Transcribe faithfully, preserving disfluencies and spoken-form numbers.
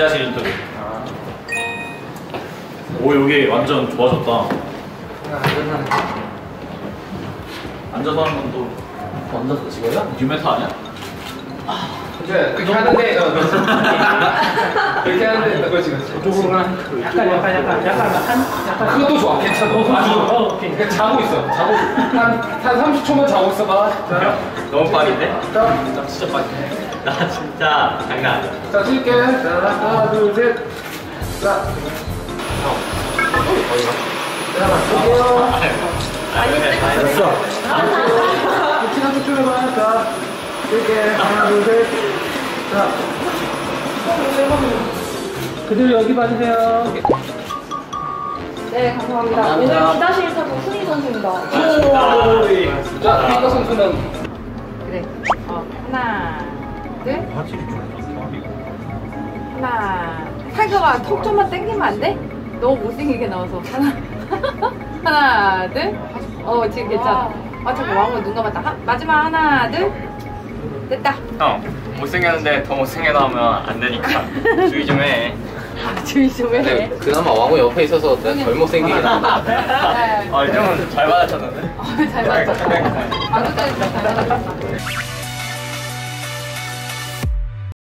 기자실 인터뷰. 아. 오, 여기 완전 좋아졌다. 야, 앉아서 하는 건 또 앉아서 찍어야? 뉴메타 아니야? 그래, 그렇게 하는데 그렇게 하는데 그걸 찍었지. 이쪽으로 약간 약간 약간 약간 그것도 좋아. 괜찮아. 어, 그러니까 자고 있어. 자고 한, 한 삼십 초만 자고 있어봐. 너무 빠른데? 나 진짜 빠른데? 나 진짜 장난 아니야. 자, 찍을게. 하나, 둘, 셋. 자, 어디가? 자, 볼게요. 아니, 됐어. 키나 쫓겨봐. 자, 이렇게 하나, 둘, 셋. 자, 그대로 여기 봐주세요. 네, 감사합니다. 감사합니다. 오늘 기자실 타고 후니 선수입니다. 오, 자, 후니가 선수는 그래. 어, 하나, 둘. 하나. 태그가 턱 좀만 당기면 안 돼? 너무 못생기게 나와서. 하나, 하나, 둘. 어, 지금 괜찮아. 아, 잠깐, 왕호 눈 감았다. 하, 마지막 하나, 둘. 됐다. 형, 못생겼는데 더 못생겨 나오면 안 되니까 주의 좀 해. 아, 주의 좀 해. 근데 그나마 왕호 옆에 있어서 덜 못생기게 나온다. 아, 형은 잘 받아쳤는데? 어, 잘 받아쳤다. 아주 잘 받아쳤다.